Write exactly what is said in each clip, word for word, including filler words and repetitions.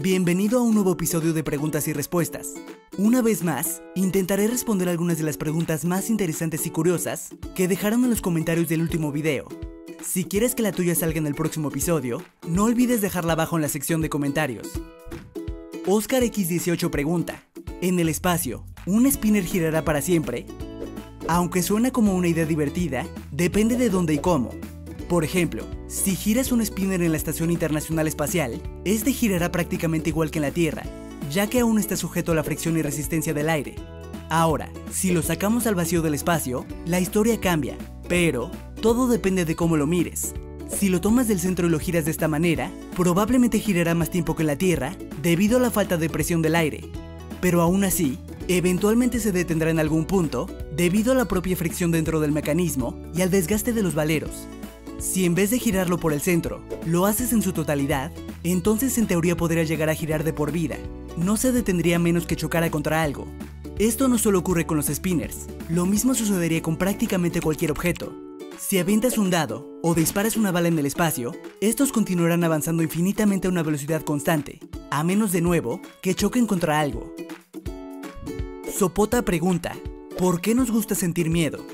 Bienvenido a un nuevo episodio de Preguntas y Respuestas. Una vez más, intentaré responder algunas de las preguntas más interesantes y curiosas que dejaron en los comentarios del último video. Si quieres que la tuya salga en el próximo episodio, no olvides dejarla abajo en la sección de comentarios. Oscar equis dieciocho pregunta, ¿en el espacio, un spinner girará para siempre? Aunque suena como una idea divertida, depende de dónde y cómo. Por ejemplo, si giras un spinner en la Estación Internacional Espacial, este girará prácticamente igual que en la Tierra, ya que aún está sujeto a la fricción y resistencia del aire. Ahora, si lo sacamos al vacío del espacio, la historia cambia, pero todo depende de cómo lo mires. Si lo tomas del centro y lo giras de esta manera, probablemente girará más tiempo que en la Tierra debido a la falta de presión del aire. Pero aún así, eventualmente se detendrá en algún punto debido a la propia fricción dentro del mecanismo y al desgaste de los valeros. Si en vez de girarlo por el centro, lo haces en su totalidad, entonces en teoría podría llegar a girar de por vida. No se detendría menos que chocara contra algo. Esto no solo ocurre con los spinners, lo mismo sucedería con prácticamente cualquier objeto. Si avientas un dado o disparas una bala en el espacio, estos continuarán avanzando infinitamente a una velocidad constante, a menos de nuevo que choquen contra algo. Sopota pregunta, ¿por qué nos gusta sentir miedo?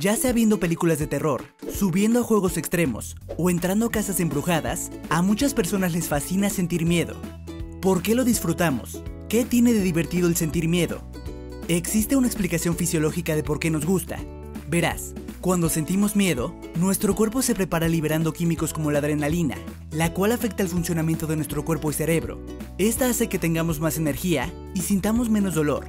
Ya sea viendo películas de terror, subiendo a juegos extremos o entrando a casas embrujadas, a muchas personas les fascina sentir miedo. ¿Por qué lo disfrutamos? ¿Qué tiene de divertido el sentir miedo? Existe una explicación fisiológica de por qué nos gusta. Verás, cuando sentimos miedo, nuestro cuerpo se prepara liberando químicos como la adrenalina, la cual afecta el funcionamiento de nuestro cuerpo y cerebro. Esta hace que tengamos más energía y sintamos menos dolor.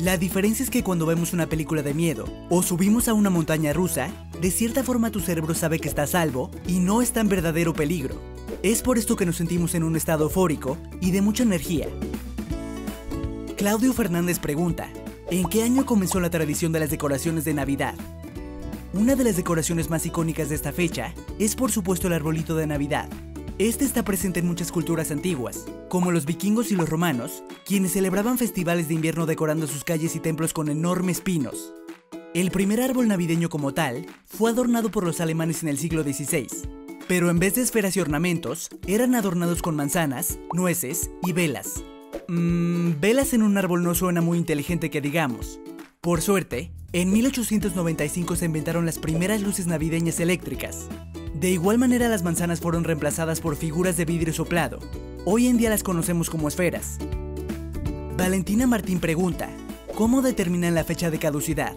La diferencia es que cuando vemos una película de miedo o subimos a una montaña rusa, de cierta forma tu cerebro sabe que está a salvo y no está en verdadero peligro. Es por esto que nos sentimos en un estado eufórico y de mucha energía. Claudio Fernández pregunta, ¿en qué año comenzó la tradición de las decoraciones de Navidad? Una de las decoraciones más icónicas de esta fecha es por supuesto el arbolito de Navidad. Este está presente en muchas culturas antiguas, como los vikingos y los romanos, quienes celebraban festivales de invierno decorando sus calles y templos con enormes pinos. El primer árbol navideño como tal fue adornado por los alemanes en el siglo dieciséis, pero en vez de esferas y ornamentos, eran adornados con manzanas, nueces y velas. Mmm, velas en un árbol no suena muy inteligente que digamos. Por suerte, en mil ochocientos noventa y cinco se inventaron las primeras luces navideñas eléctricas. De igual manera, las manzanas fueron reemplazadas por figuras de vidrio soplado. Hoy en día las conocemos como esferas. Valentina Martín pregunta, ¿cómo determinan la fecha de caducidad?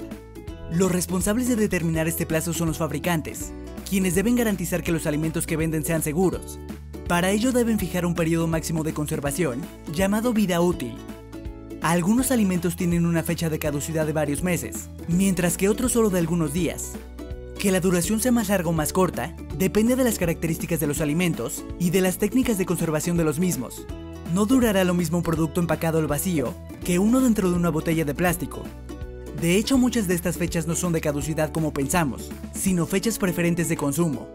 Los responsables de determinar este plazo son los fabricantes, quienes deben garantizar que los alimentos que venden sean seguros. Para ello deben fijar un periodo máximo de conservación, llamado vida útil. Algunos alimentos tienen una fecha de caducidad de varios meses, mientras que otros solo de algunos días. Que la duración sea más larga o más corta depende de las características de los alimentos y de las técnicas de conservación de los mismos. No durará lo mismo un producto empacado al vacío que uno dentro de una botella de plástico. De hecho, muchas de estas fechas no son de caducidad como pensamos, sino fechas preferentes de consumo.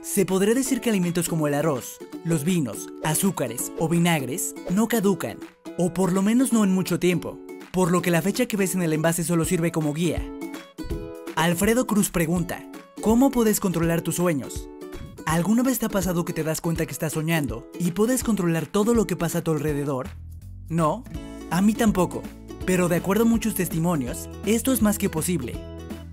Se podría decir que alimentos como el arroz, los vinos, azúcares o vinagres no caducan, o por lo menos no en mucho tiempo, por lo que la fecha que ves en el envase solo sirve como guía. Alfredo Cruz pregunta, ¿cómo puedes controlar tus sueños? ¿Alguna vez te ha pasado que te das cuenta que estás soñando y puedes controlar todo lo que pasa a tu alrededor? No, a mí tampoco, pero de acuerdo a muchos testimonios, esto es más que posible.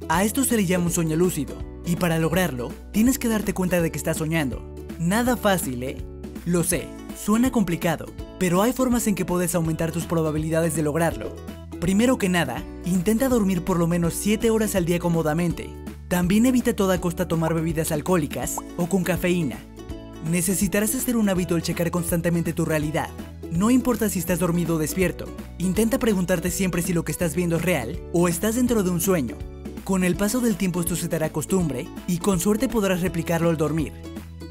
A esto se le llama un sueño lúcido, y para lograrlo, tienes que darte cuenta de que estás soñando. Nada fácil, ¿eh? Lo sé, suena complicado, pero hay formas en que puedes aumentar tus probabilidades de lograrlo. Primero que nada, intenta dormir por lo menos siete horas al día cómodamente. También evita a toda costa tomar bebidas alcohólicas o con cafeína. Necesitarás hacer un hábito el checar constantemente tu realidad. No importa si estás dormido o despierto, intenta preguntarte siempre si lo que estás viendo es real o estás dentro de un sueño. Con el paso del tiempo esto se te hará costumbre y con suerte podrás replicarlo al dormir.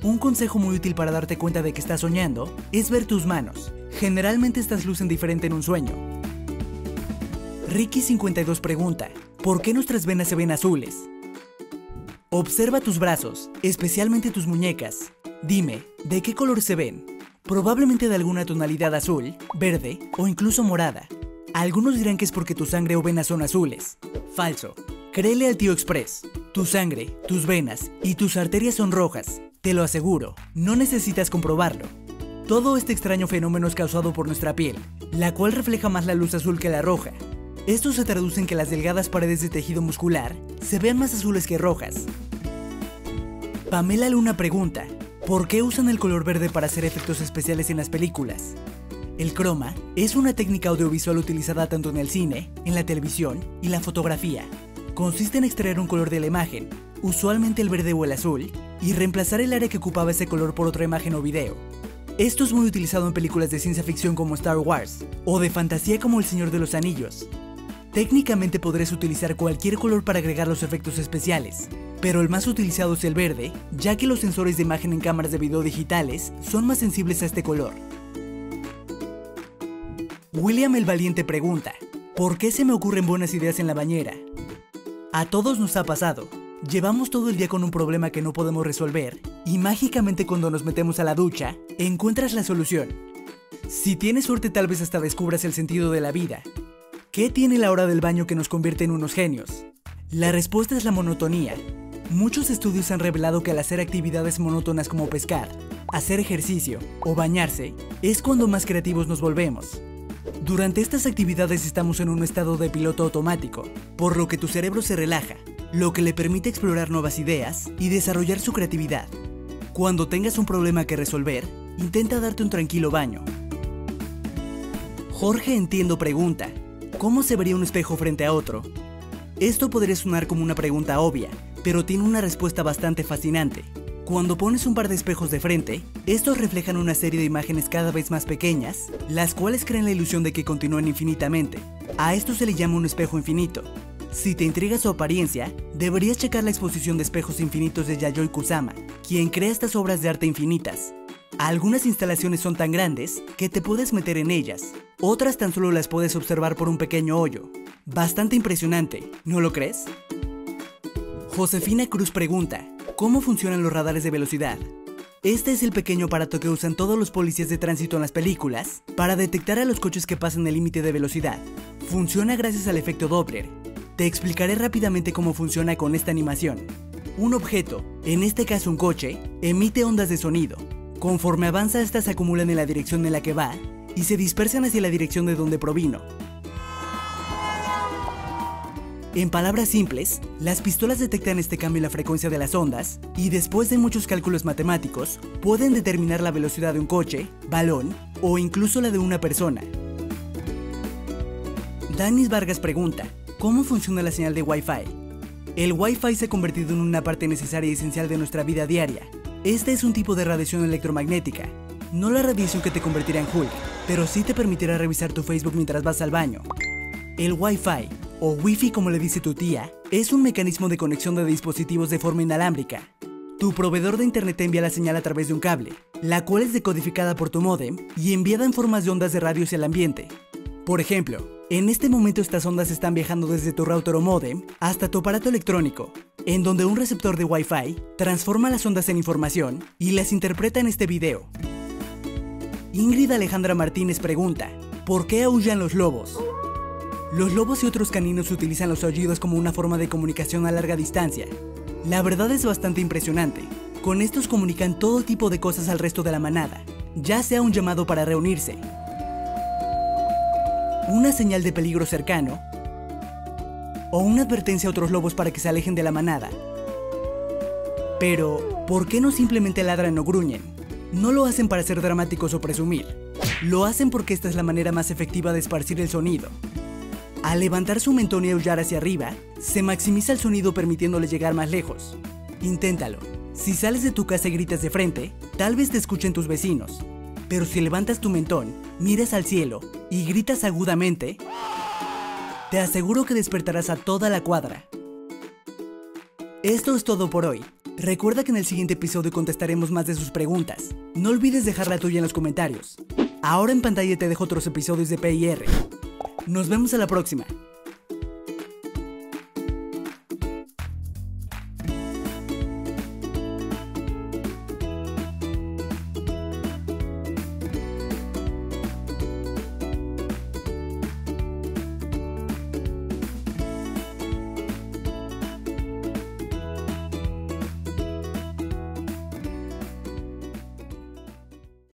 Un consejo muy útil para darte cuenta de que estás soñando es ver tus manos. Generalmente estas lucen diferente en un sueño. Ricky cincuenta y dos pregunta, ¿por qué nuestras venas se ven azules? Observa tus brazos, especialmente tus muñecas. Dime, ¿de qué color se ven? Probablemente de alguna tonalidad azul, verde o incluso morada. Algunos dirán que es porque tu sangre o venas son azules. Falso. Créele al Tío Express. Tu sangre, tus venas y tus arterias son rojas. Te lo aseguro, no necesitas comprobarlo. Todo este extraño fenómeno es causado por nuestra piel, la cual refleja más la luz azul que la roja. Esto se traduce en que las delgadas paredes de tejido muscular se vean más azules que rojas. Pamela Luna pregunta, ¿por qué usan el color verde para hacer efectos especiales en las películas? El croma es una técnica audiovisual utilizada tanto en el cine, en la televisión y la fotografía. Consiste en extraer un color de la imagen, usualmente el verde o el azul, y reemplazar el área que ocupaba ese color por otra imagen o video. Esto es muy utilizado en películas de ciencia ficción como Star Wars, o de fantasía como El Señor de los Anillos. Técnicamente podrías utilizar cualquier color para agregar los efectos especiales, pero el más utilizado es el verde, ya que los sensores de imagen en cámaras de video digitales son más sensibles a este color. William el Valiente pregunta, ¿por qué se me ocurren buenas ideas en la bañera? A todos nos ha pasado. Llevamos todo el día con un problema que no podemos resolver, y mágicamente cuando nos metemos a la ducha, encuentras la solución. Si tienes suerte, tal vez hasta descubras el sentido de la vida. ¿Qué tiene la hora del baño que nos convierte en unos genios? La respuesta es la monotonía. Muchos estudios han revelado que al hacer actividades monótonas como pescar, hacer ejercicio o bañarse, es cuando más creativos nos volvemos. Durante estas actividades estamos en un estado de piloto automático, por lo que tu cerebro se relaja, lo que le permite explorar nuevas ideas y desarrollar su creatividad. Cuando tengas un problema que resolver, intenta darte un tranquilo baño. Jorge, entiendo, pregunta, ¿cómo se vería un espejo frente a otro? Esto podría sonar como una pregunta obvia, pero tiene una respuesta bastante fascinante. Cuando pones un par de espejos de frente, estos reflejan una serie de imágenes cada vez más pequeñas, las cuales crean la ilusión de que continúan infinitamente. A esto se le llama un espejo infinito. Si te intriga su apariencia, deberías checar la exposición de espejos infinitos de Yayoi Kusama, quien crea estas obras de arte infinitas. Algunas instalaciones son tan grandes que te puedes meter en ellas, otras tan solo las puedes observar por un pequeño hoyo. Bastante impresionante, ¿no lo crees? Josefina Cruz pregunta, ¿cómo funcionan los radares de velocidad? Este es el pequeño aparato que usan todos los policías de tránsito en las películas para detectar a los coches que pasan el límite de velocidad. Funciona gracias al efecto Doppler. Te explicaré rápidamente cómo funciona con esta animación. Un objeto, en este caso un coche, emite ondas de sonido. Conforme avanza, estas se acumulan en la dirección en la que va y se dispersan hacia la dirección de donde provino. En palabras simples, las pistolas detectan este cambio en la frecuencia de las ondas y después de muchos cálculos matemáticos, pueden determinar la velocidad de un coche, balón o incluso la de una persona. Danis Vargas pregunta, ¿cómo funciona la señal de Wi-Fi? El Wi-Fi se ha convertido en una parte necesaria y esencial de nuestra vida diaria. Este es un tipo de radiación electromagnética, no la radiación que te convertirá en Hulk, pero sí te permitirá revisar tu Facebook mientras vas al baño. El Wi-Fi, o Wi-Fi como le dice tu tía, es un mecanismo de conexión de dispositivos de forma inalámbrica. Tu proveedor de internet te envía la señal a través de un cable, la cual es decodificada por tu módem y enviada en formas de ondas de radio hacia el ambiente. Por ejemplo, en este momento estas ondas están viajando desde tu router o módem hasta tu aparato electrónico, en donde un receptor de Wi-Fi transforma las ondas en información y las interpreta en este video. Ingrid Alejandra Martínez pregunta, ¿por qué aullan los lobos? Los lobos y otros caninos utilizan los aullidos como una forma de comunicación a larga distancia. La verdad es bastante impresionante. Con estos comunican todo tipo de cosas al resto de la manada, ya sea un llamado para reunirse, una señal de peligro cercano, o una advertencia a otros lobos para que se alejen de la manada. Pero, ¿por qué no simplemente ladran o gruñen? No lo hacen para ser dramáticos o presumir. Lo hacen porque esta es la manera más efectiva de esparcir el sonido. Al levantar su mentón y aullar hacia arriba, se maximiza el sonido permitiéndole llegar más lejos. Inténtalo. Si sales de tu casa y gritas de frente, tal vez te escuchen tus vecinos. Pero si levantas tu mentón, miras al cielo y gritas agudamente, te aseguro que despertarás a toda la cuadra. Esto es todo por hoy. Recuerda que en el siguiente episodio contestaremos más de sus preguntas. No olvides dejar la tuya en los comentarios. Ahora en pantalla te dejo otros episodios de P I R. Nos vemos a la próxima.